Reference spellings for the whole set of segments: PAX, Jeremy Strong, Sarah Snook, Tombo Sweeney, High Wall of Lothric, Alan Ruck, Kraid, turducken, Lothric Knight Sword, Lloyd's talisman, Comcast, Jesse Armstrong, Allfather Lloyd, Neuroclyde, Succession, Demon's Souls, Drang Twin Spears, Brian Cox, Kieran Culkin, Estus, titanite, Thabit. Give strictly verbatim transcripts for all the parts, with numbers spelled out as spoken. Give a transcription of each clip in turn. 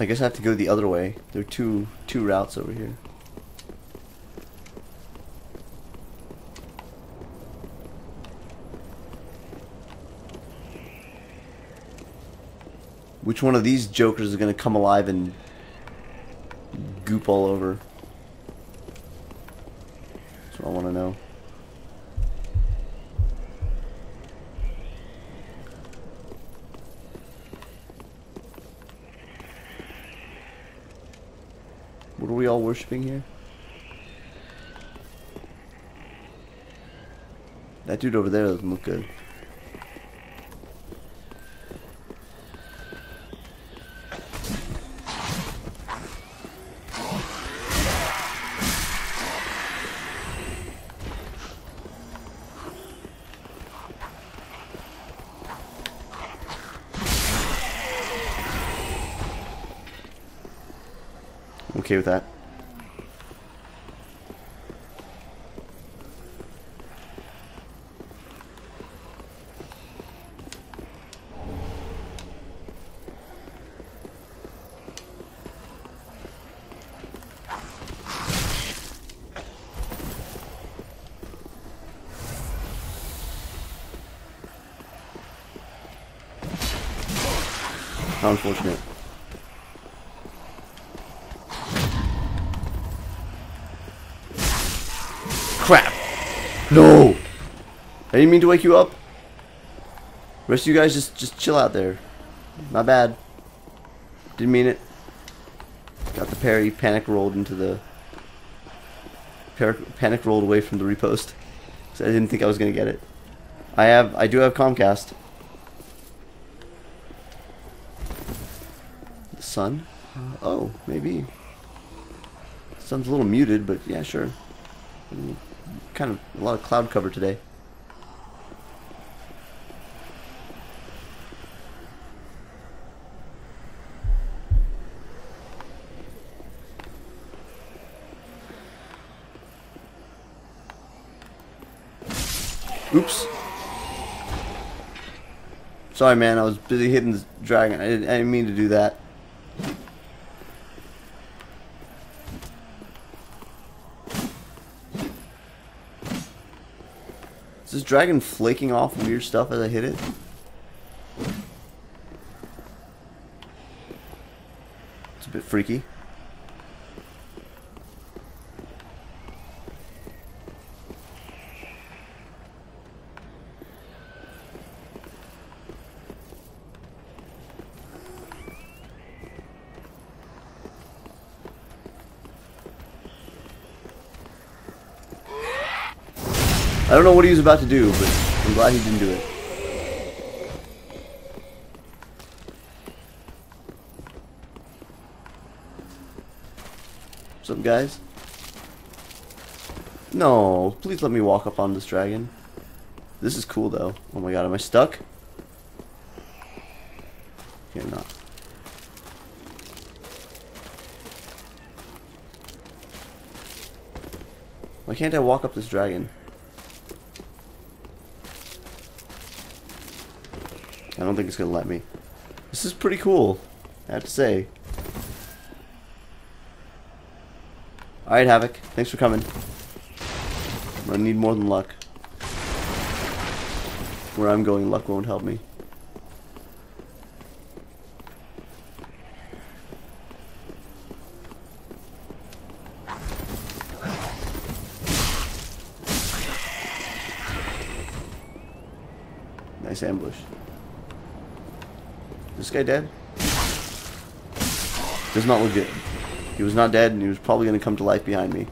I guess I have to go the other way. There are two two routes over here. Which one of these jokers is going to come alive and goop all over? That's what I want to know. What are we all worshiping here? That dude over there doesn't look good. Okay with that. How unfortunate. Crap! No! I didn't mean to wake you up. The rest of you guys just just chill out there. My bad. Didn't mean it. Got the parry. Panic rolled into the. Panic rolled away from the repost. Because I didn't think I was gonna get it. I have. I do have Comcast. The sun? Oh, maybe. The sun's a little muted, but yeah, sure. Kind of a lot of cloud cover today. Oops. Sorry, man. I was busy hitting the dragon. I didn't, I didn't mean to do that. Is this dragon flaking off weird stuff as I hit it? It's a bit freaky. I don't know what he was about to do, but I'm glad he didn't do it. What's up, guys? No, please let me walk up on this dragon. This is cool, though. Oh my god, am I stuck? Okay, I'm not. Why can't I walk up this dragon? I don't think it's gonna let me. This is pretty cool, I have to say. Alright, Havoc, thanks for coming. I'm gonna need more than luck. Where I'm going, luck won't help me. Nice ambush. This guy dead? Does not look good. He was not dead, and he was probably going to come to life behind me.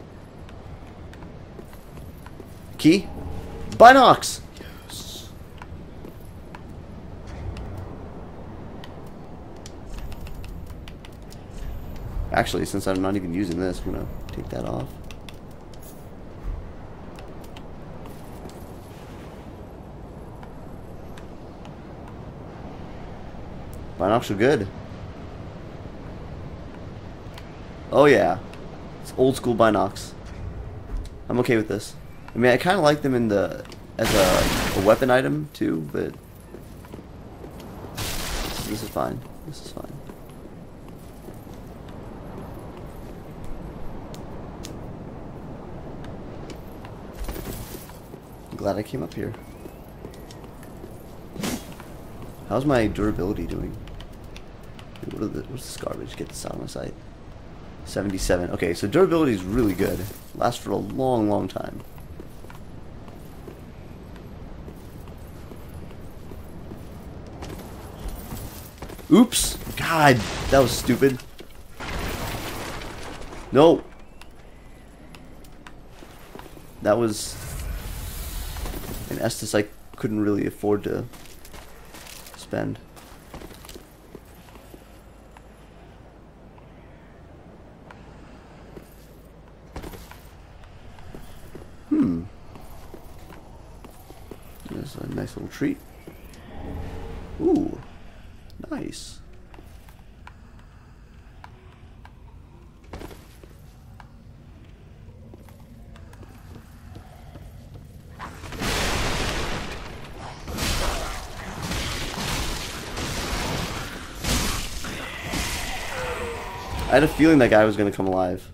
Key? Binox! Yes. Actually, since I'm not even using this, I'm going to take that off. Binocs are good. Oh yeah, it's old school binocs. I'm okay with this. I mean, I kind of like them in the as a, a weapon item too, but this is fine. This is fine. I'm glad I came up here. How's my durability doing? Dude, what are the, what's this garbage? Get this out of my sight. seventy-seven. Okay, so durability is really good. Lasts for a long, long time. Oops! God, that was stupid. No! That was an Estus I couldn't really afford to spend. Hmm. There's a nice little treat. Ooh. Nice. I had a feeling that guy was going to come alive.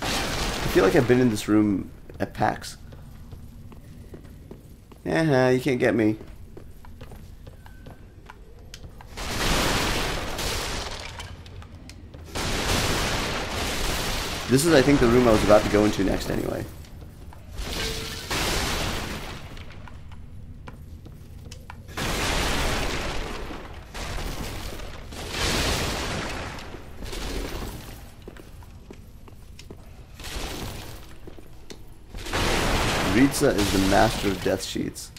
I feel like I've been in this room at PAX. Uh-huh, you can't get me. This is, I think, the room I was about to go into next anyway. Ritza is the master of death sheets.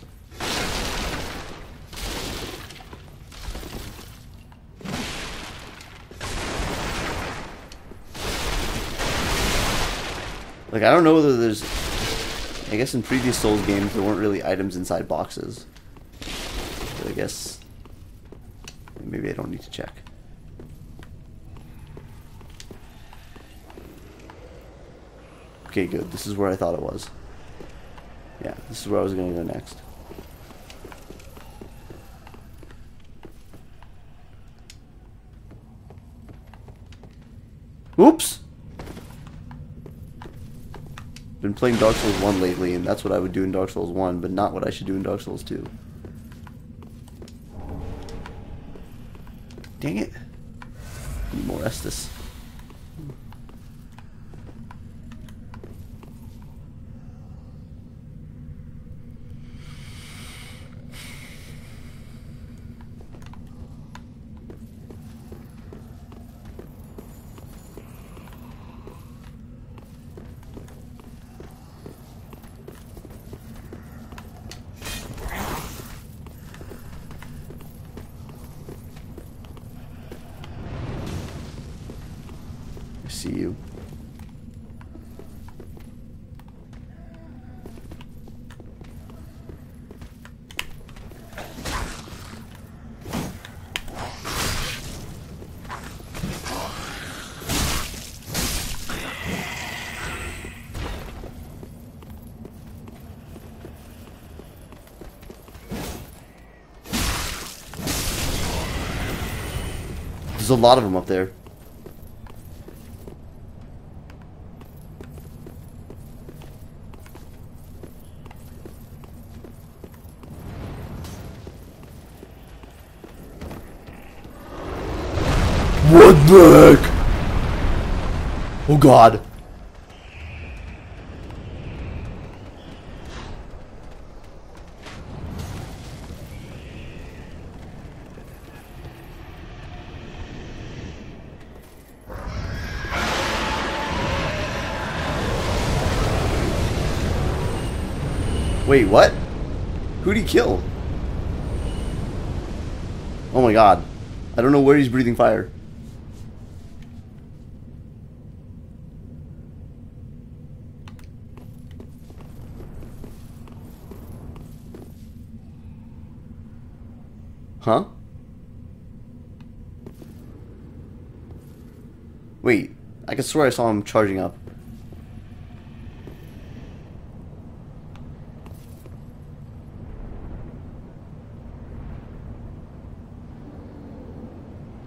Like, I don't know whether there's... I guess in previous Souls games there weren't really items inside boxes. But I guess... maybe I don't need to check. Okay, good. This is where I thought it was. Yeah, this is where I was going to go next. Oops! Been playing Dark Souls one lately, and that's what I would do in Dark Souls one, but not what I should do in Dark Souls two. Dang it. Need more Estus. See you. There's a lot of them up there. What the heck? Oh god. Wait, what? Who'd he kill? Oh my god. I don't know where he's breathing fire. Huh? Wait, I could swear I saw him charging up.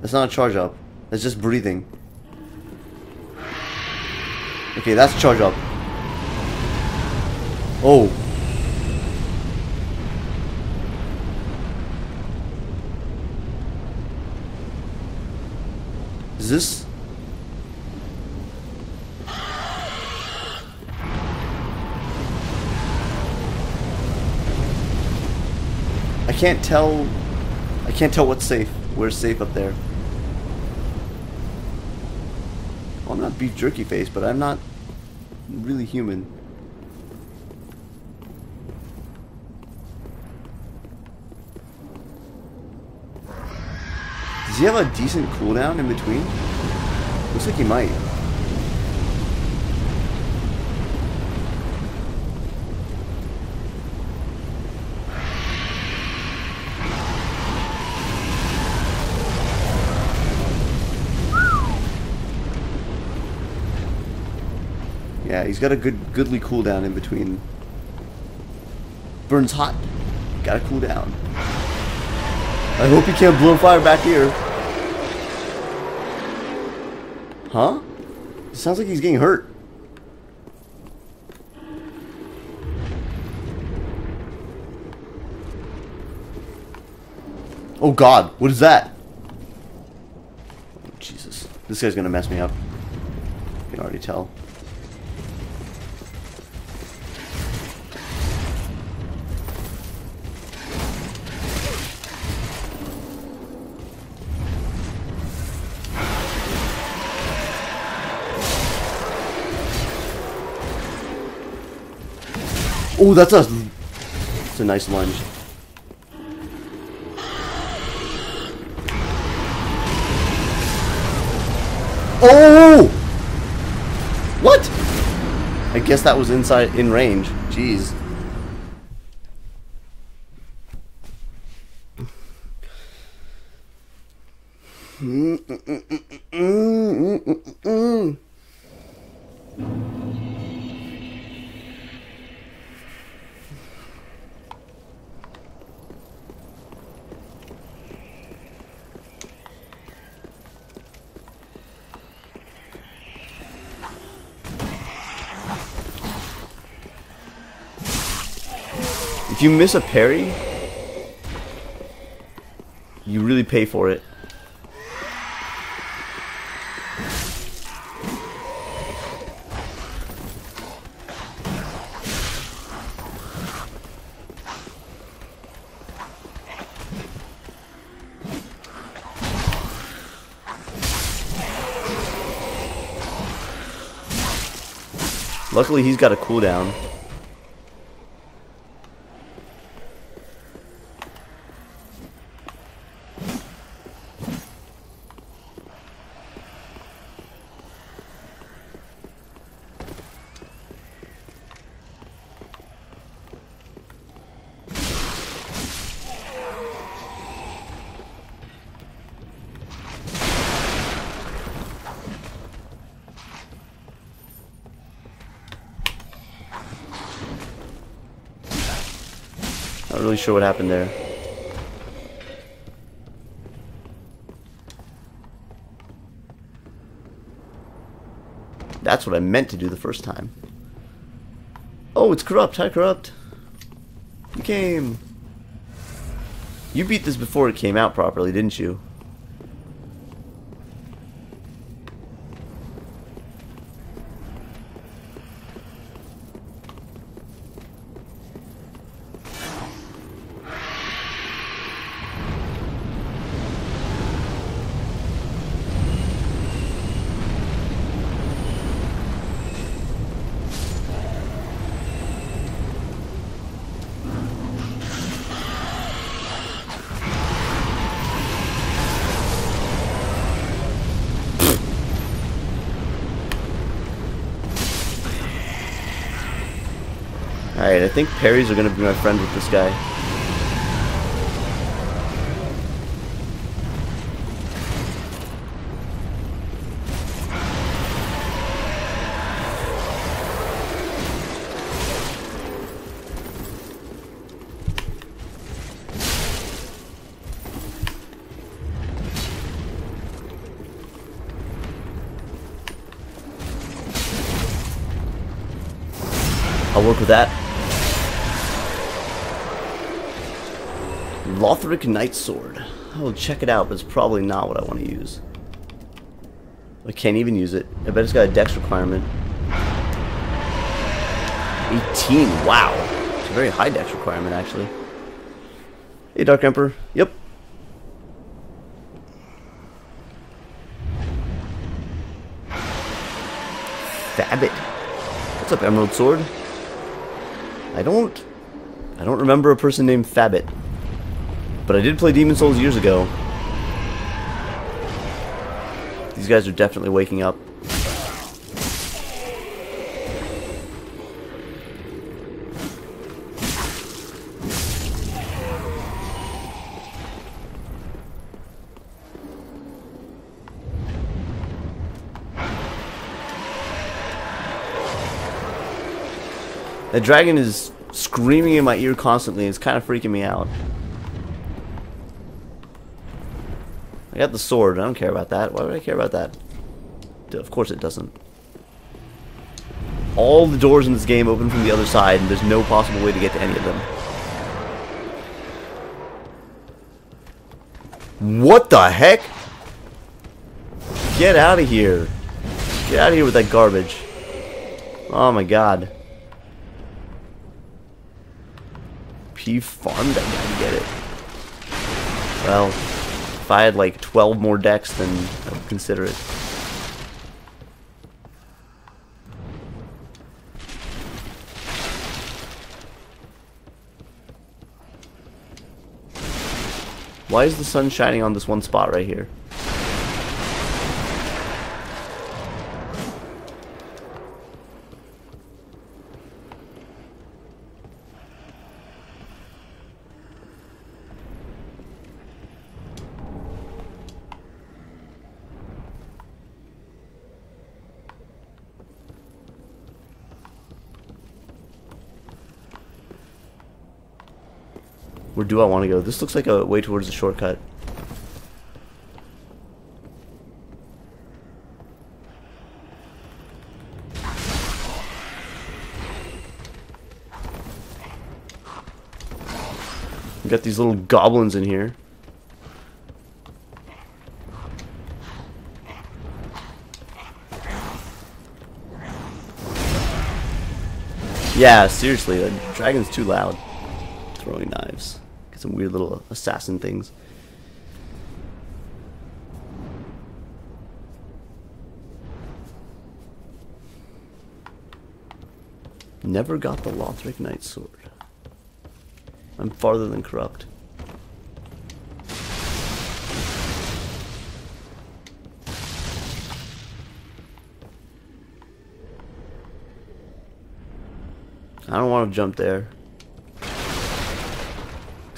That's not a charge up. That's just breathing. Okay, that's charge up. Oh. Is this? I can't tell. I can't tell what's safe. We're safe up there. Well, I'm not beef jerky face, but I'm not really human. Does he have a decent cooldown in between? Looks like he might. Yeah, he's got a good, goodly cooldown in between. Burns hot. Gotta cool down. I hope he can't blow fire back here. Huh? It sounds like he's getting hurt. Oh God, what is that? Oh, Jesus, this guy's gonna mess me up. You can already tell. Oh, that's a, that's a nice lunge. Oh! What? I guess that was inside, in range. Jeez. If you miss a parry, you really pay for it. Luckily, he's got a cooldown. Not really sure what happened there. That's what I meant to do the first time. Oh, it's corrupt. Hi, corrupt. You came. You beat this before it came out properly, didn't you? Alright, I think parries are going to be my friend with this guy. I'll work with that. Lothric Knight Sword. I will check it out, but it's probably not what I want to use. I can't even use it. I bet it's got a dex requirement. eighteen, wow. It's a very high dex requirement, actually. Hey, Dark Emperor. Yep. Thabit. What's up, Emerald Sword? I don't... I don't remember a person named Thabit. But I did play Demon's Souls years ago. These guys are definitely waking up. The dragon is screaming in my ear constantly. It's kind of freaking me out. I got the sword. I don't care about that. Why would I care about that? Of course it doesn't. All the doors in this game open from the other side, and there's no possible way to get to any of them. What the heck? Get out of here. Get out of here with that garbage. Oh my god. He farmed that guy to get it. Well, if I had like twelve more decks, then I would consider it. Why is the sun shining on this one spot right here? Where do I want to go? This looks like a way towards a shortcut. We got these little goblins in here. Yeah, seriously, the dragon's too loud. Throwing knives. Some weird little assassin things. Never got the Lothric Knight Sword. I'm farther than corrupt. I don't want to jump there.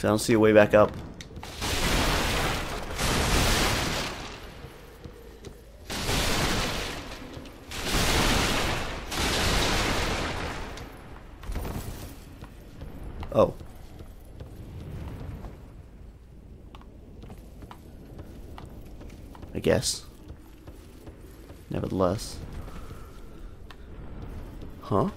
I don't see a way back up. Oh. I guess. Nevertheless. Huh?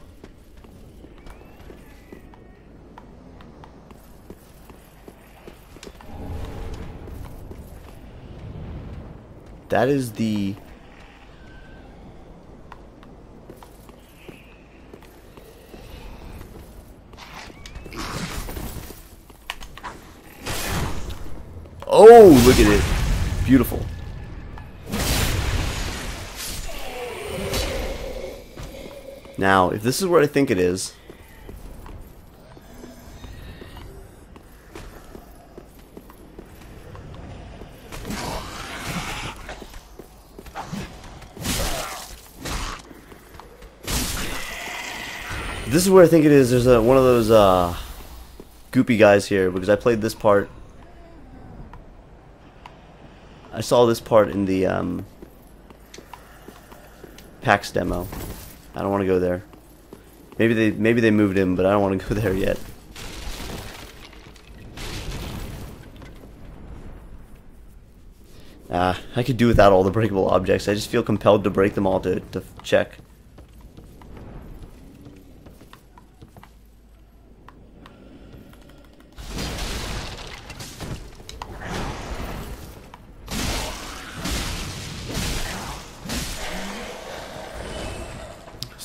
That is the... Oh, look at it. Beautiful. Now, if this is where I think it is... This is where I think it is. There's a, one of those uh, goopy guys here because I played this part. I saw this part in the um, PAX demo. I don't want to go there. Maybe they maybe they moved him, but I don't want to go there yet. Ah, I could do without all the breakable objects. I just feel compelled to break them all to to check.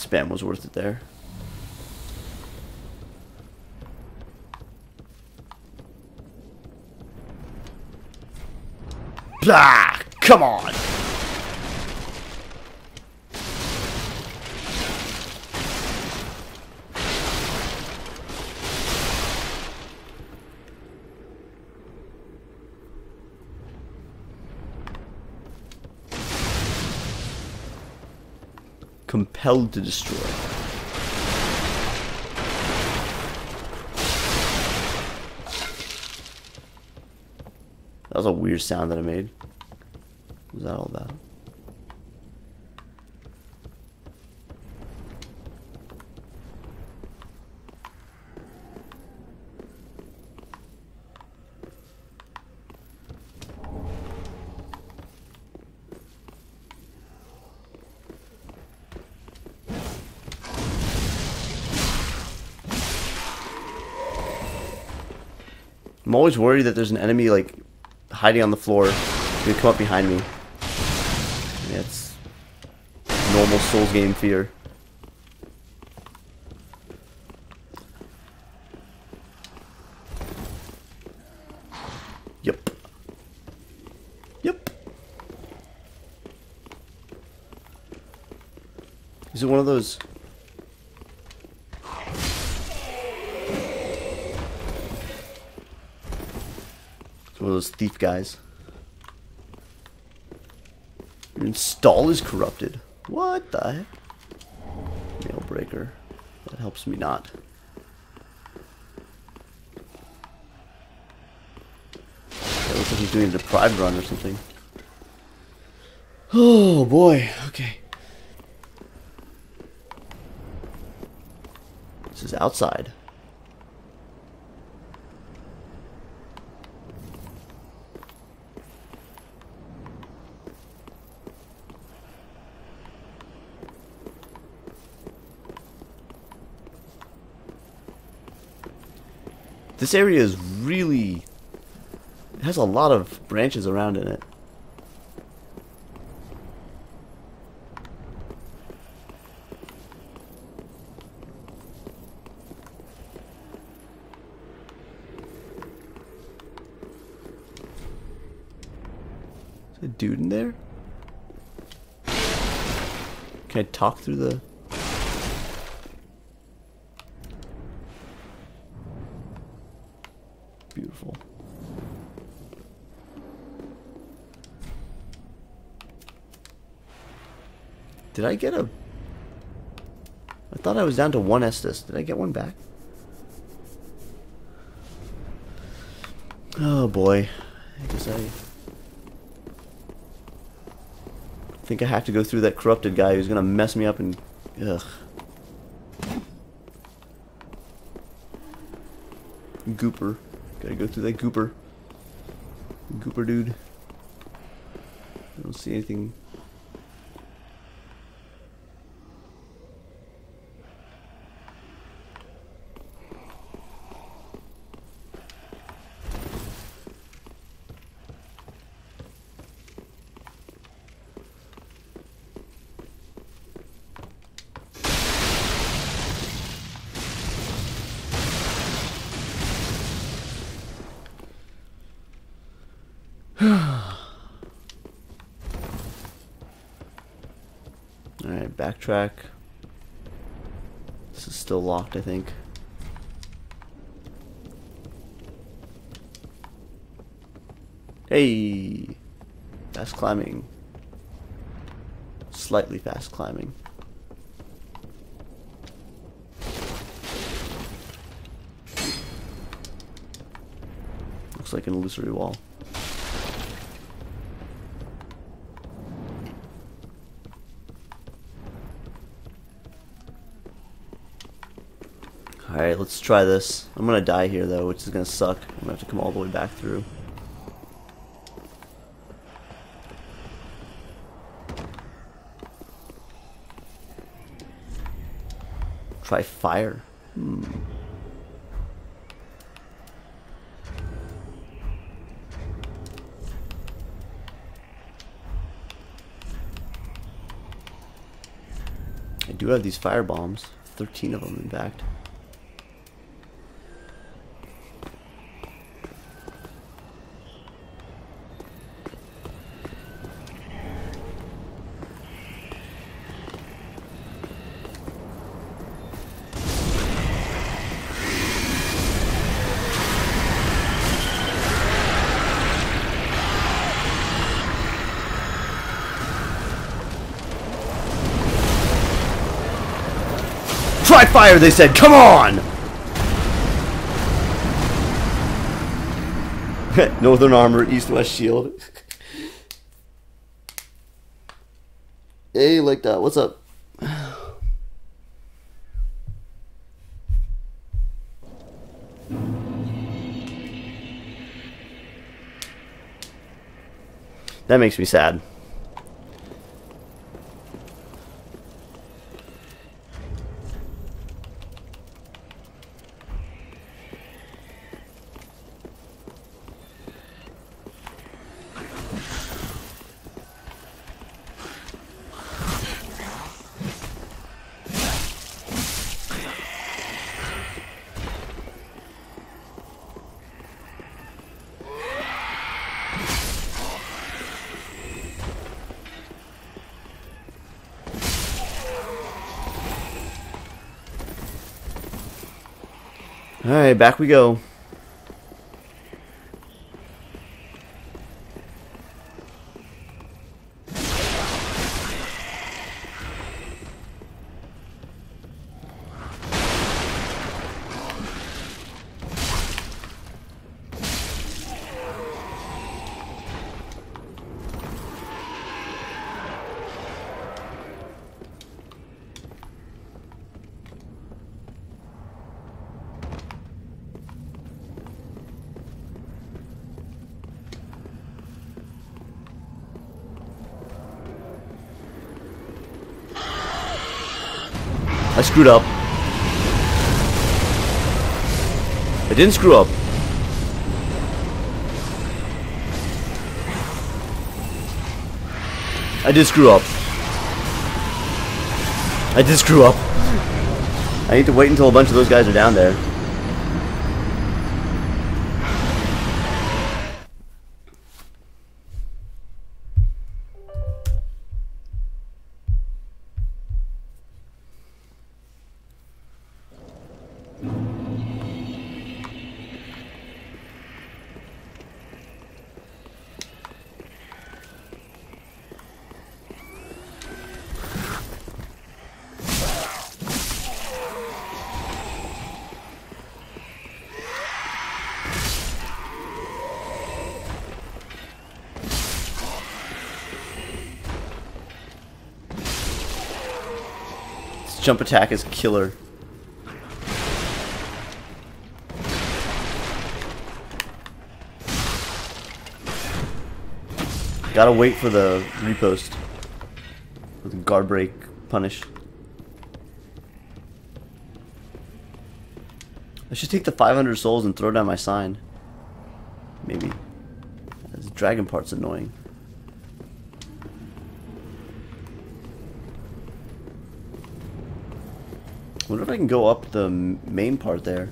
Spam was worth it there. Blah! Come on! Compelled to destroy. That was a weird sound that I made. What was that all about? I'm always worried that there's an enemy like hiding on the floor. He's gonna come up behind me. Yeah, it's normal Souls game fear. Yep. Yep. Is it one of those? One of those thief guys. Your install is corrupted. What the heck? Nail breaker. That helps me not. That looks like he's doing a deprived run or something. Oh boy. Okay. This is outside. This area is really, it has a lot of branches around in it. Is a dude in there? Can I talk through the... Beautiful. Did I get a... I thought I was down to one Estus. Did I get one back? Oh boy. I guess I... I think I have to go through that corrupted guy who's gonna mess me up and... Ugh. Gooper. Gotta go through that gooper. Gooper dude. I don't see anything. Alright, backtrack. This is still locked, I think. Hey! Fast climbing. Slightly fast climbing. Looks like an illusory wall. Alright, let's try this. I'm gonna die here though, which is gonna suck. I'm gonna have to come all the way back through. Try fire. Hmm. I do have these fire bombs, thirteen of them in fact. Try fire, they said. Come on! Northern armor, east-west shield. Hey, like that. What's up? That makes me sad. Alright, back we go. I screwed up. I didn't screw up. I did screw up. I did screw up. I need to wait until a bunch of those guys are down there. Jump attack is killer. Gotta wait for the repost. For the guard break punish. I should take the five hundred souls and throw down my sign. Maybe. This dragon part's annoying. I wonder if I can go up the main part there.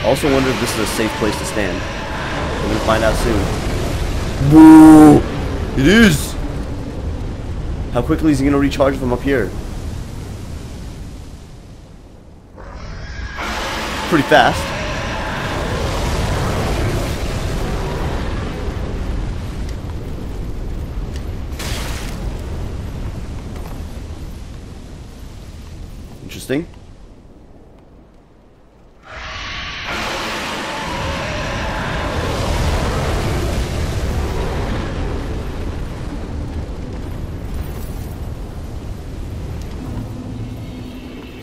I also wonder if this is a safe place to stand. We're gonna find out soon. Boo! It is! How quickly is he gonna recharge from up here? Pretty fast. Interesting.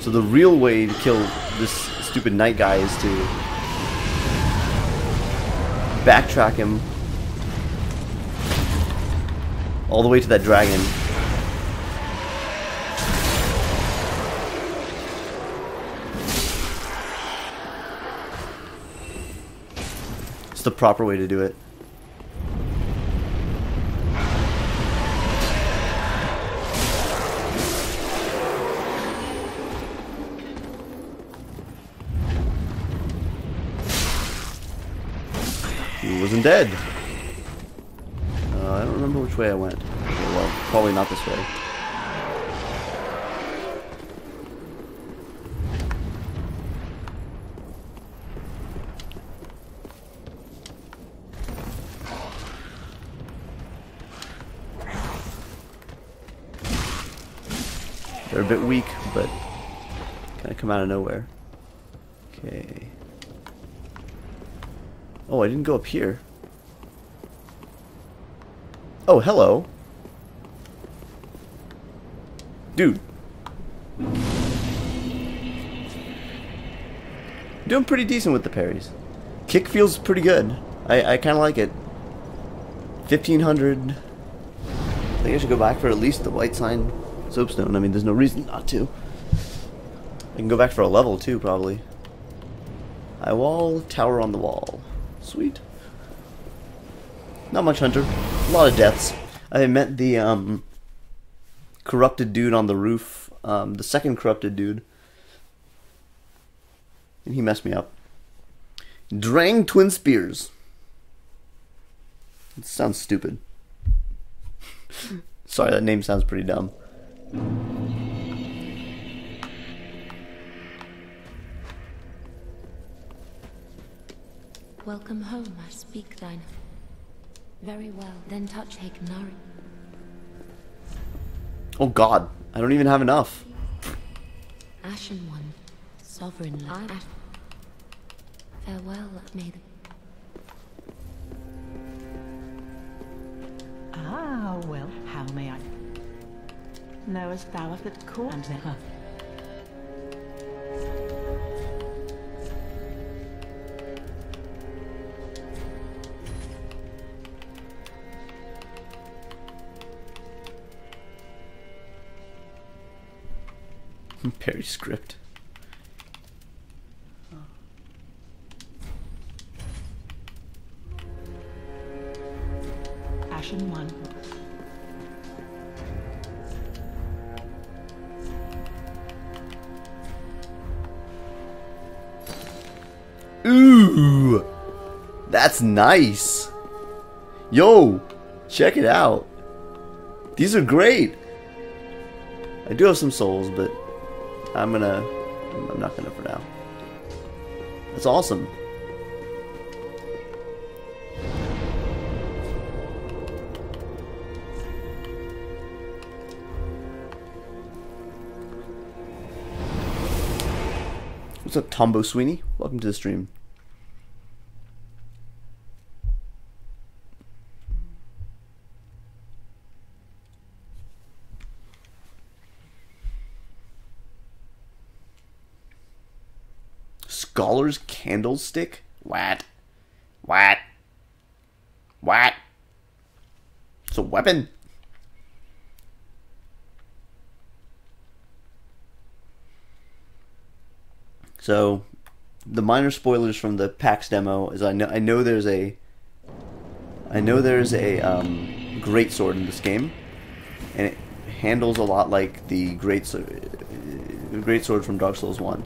So the real way to kill this stupid knight guy is to backtrack him all the way to that dragon. It's the proper way to do it. Wasn't dead. Uh, I don't remember which way I went. Okay, well, probably not this way. They're a bit weak, but kind of come out of nowhere. Okay. Oh, I didn't go up here. Oh, hello. Dude. Doing pretty decent with the parries. Kick feels pretty good. I, I kind of like it. fifteen hundred. I think I should go back for at least the white sign soapstone. I mean, there's no reason not to. I can go back for a level, too, probably. High wall, tower on the wall. Sweet. Not much hunter. A lot of deaths. I met the um, corrupted dude on the roof. Um, the second corrupted dude. And he messed me up. Drang Twin Spears. It sounds stupid. Sorry, that name sounds pretty dumb. Welcome home, I speak thine. Very well, then touch Hakenari. Oh god, I don't even have enough. Ashen one, sovereign light. Farewell, may the... Ah, well, how may I... Knowest thou of the court and thereof? Parry script. Oh. Ashen one. Ooh, that's nice. Yo, check it out. These are great. I do have some souls, but I'm gonna, I'm not gonna for now. That's awesome. What's up, Tombo Sweeney? Welcome to the stream. Scholar's candlestick? What? What? What? It's a weapon. So, the minor spoilers from the PAX demo is I know I know there's a I know there's a um, great sword in this game, and it handles a lot like the great the great sword from Dark Souls one.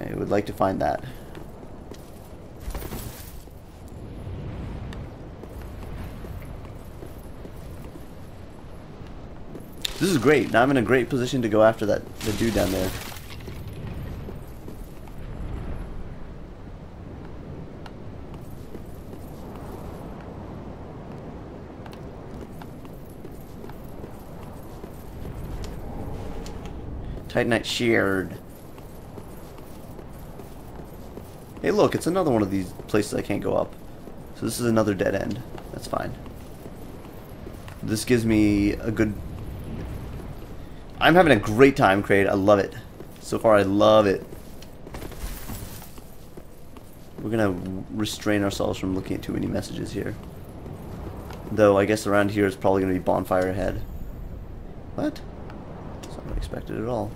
I would like to find that. This is great. Now I'm in a great position to go after that the dude down there. Titanite sheared. Hey look, it's another one of these places I can't go up. So this is another dead end. That's fine. This gives me a good... I'm having a great time, Kraid. I love it. So far, I love it. We're gonna restrain ourselves from looking at too many messages here. Though, I guess around here is probably gonna be bonfire ahead. What? That's not expected at all.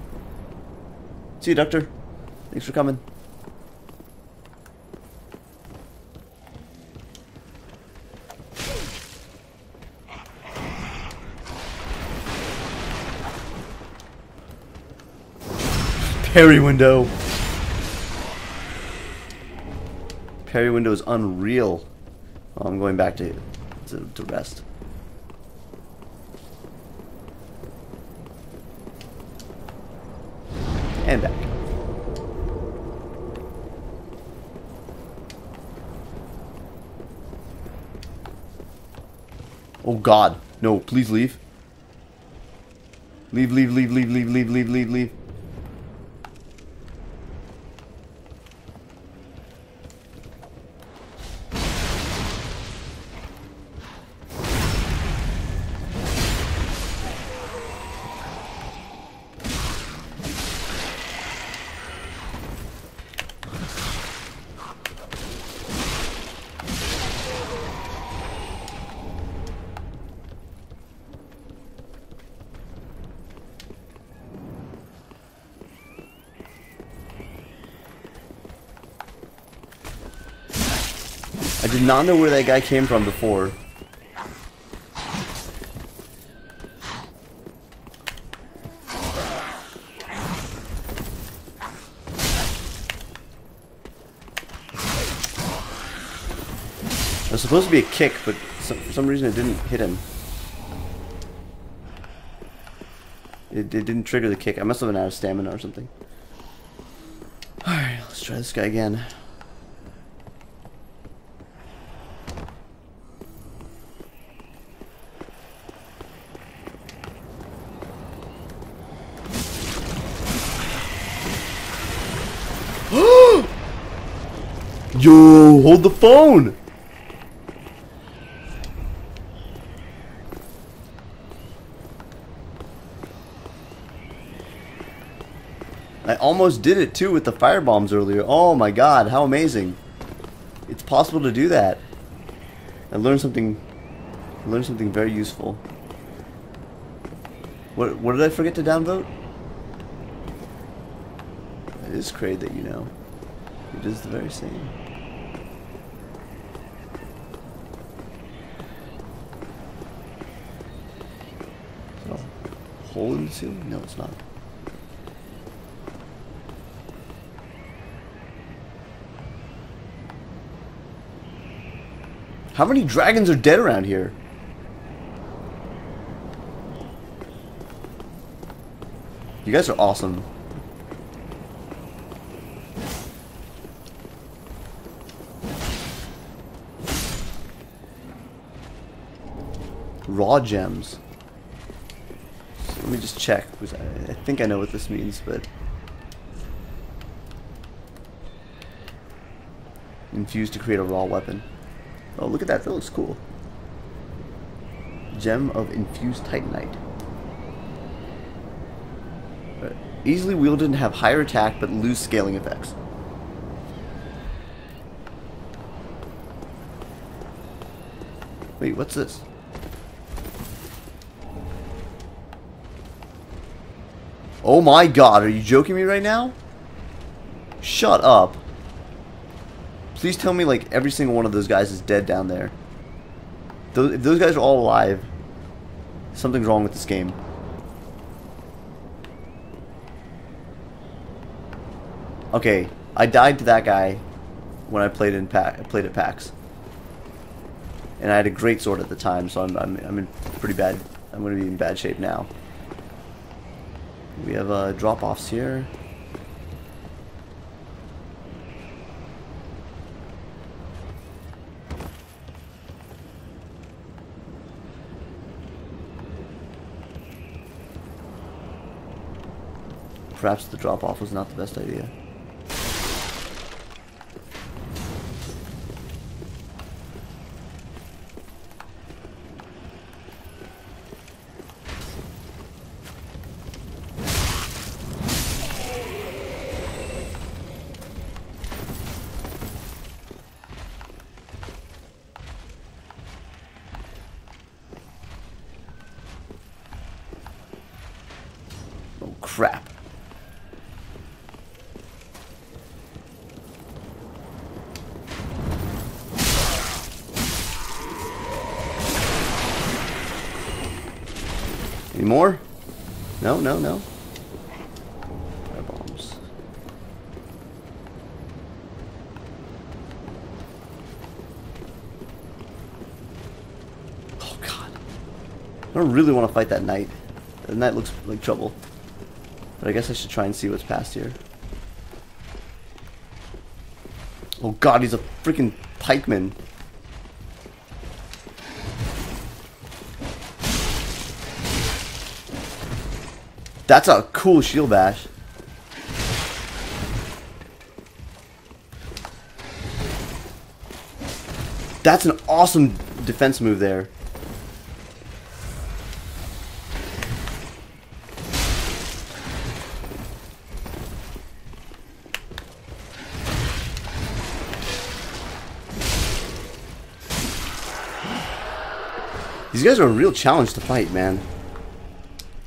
See you, Doctor. Thanks for coming. Parry window. Parry window is unreal. Oh, I'm going back to to, to rest. And back. Oh God, no! Please leave. Leave! Leave! Leave! Leave! Leave! Leave! Leave! Leave! Leave! Did not know where that guy came from before. It was supposed to be a kick, but so, for some reason it didn't hit him. It, it didn't trigger the kick. I must have been out of stamina or something. Alright, let's try this guy again. Yo, hold the phone! I almost did it too with the firebombs earlier. Oh my God, how amazing. It's possible to do that. I learned something I learned something very useful. What what did I forget to downvote? It is Crade that you know. It is the very same. Hole in the ceiling? No, it's not. How many dragons are dead around here? You guys are awesome. Raw gems. So let me just check, because I, I think I know what this means, but infused to create a raw weapon. Oh, look at that, that looks cool. Gem of infused titanite. Right. Easily wielded and have higher attack but lose scaling effects. Wait, what's this? Oh my God, are you joking me right now? Shut up. Please tell me like every single one of those guys is dead down there. Those, if those guys are all alive, something's wrong with this game. Okay, I died to that guy when I played in Pa- played at PAX. And I had a great sword at the time, so I'm, I'm, I'm in pretty bad, I'm gonna be in bad shape now. We have uh, drop-offs here. Perhaps the drop-off was not the best idea. crap. Any more? No, no, no. Fire bombs. Oh god. I don't really want to fight that knight. That knight looks like trouble. But I guess I should try and see what's past here. Oh god, he's a freaking pikeman. That's a cool shield bash. That's an awesome defense move there. These guys are a real challenge to fight, man.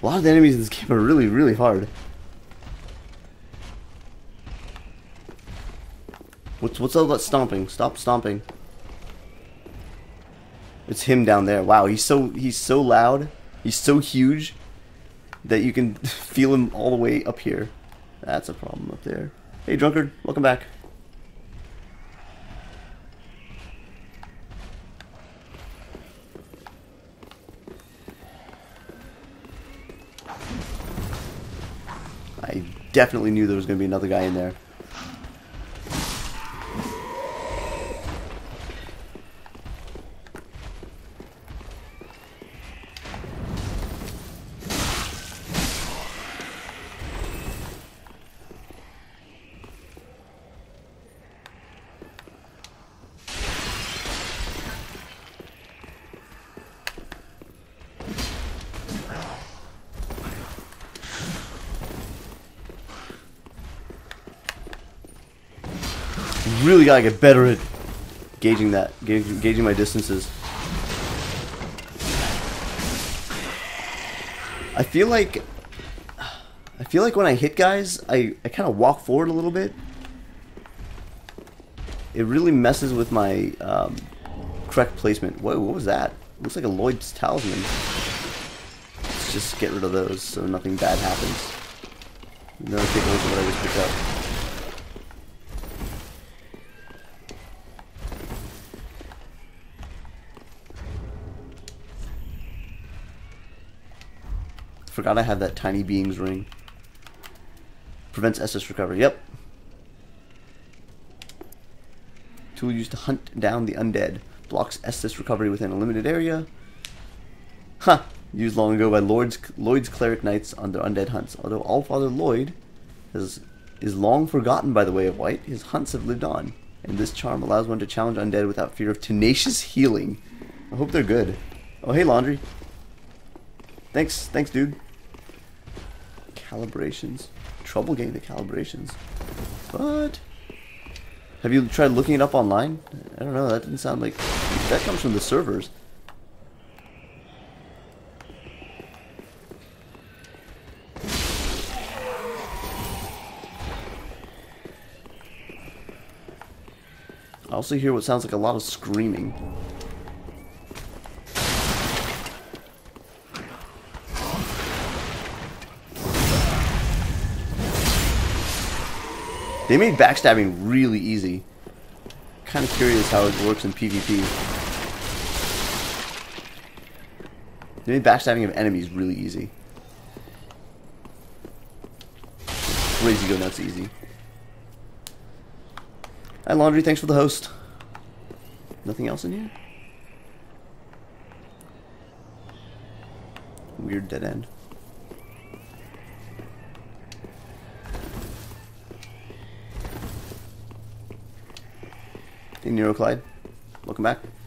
A lot of the enemies in this game are really, really hard. What's what's all that stomping? Stop stomping. It's him down there. Wow, he's so he's so loud. He's so huge that you can feel him all the way up here. That's a problem up there. Hey, drunkard, welcome back. Definitely knew there was going to be another guy in there. Really gotta get better at gauging that, gauge, gauging my distances. I feel like, I feel like when I hit guys, I, I kind of walk forward a little bit. It really messes with my um, correct placement. Whoa, what was that? Looks like a Lloyd's talisman. Let's just get rid of those so nothing bad happens. No, take away from what I just picked up. Forgot I have that tiny being's ring. Prevents S S recovery. Yep. Tool used to hunt down the undead. Blocks S S recovery within a limited area. Huh. Used long ago by Lord's, Lloyd's Cleric Knights on their undead hunts. Although Allfather Lloyd has, is long forgotten by the way of white, his hunts have lived on. And this charm allows one to challenge undead without fear of tenacious healing. I hope they're good. Oh, hey, Laundry. Thanks, thanks, dude. Calibrations. Trouble getting the calibrations. But have you tried looking it up online? I don't know, that didn't sound like... That comes from the servers. I also hear what sounds like a lot of screaming. They made backstabbing really easy. Kind of curious how it works in PvP. They made backstabbing of enemies really easy. Crazy go nuts easy. Hi Laundry, thanks for the host. Nothing else in here? Weird dead end. Hey, Neuroclyde, welcome back.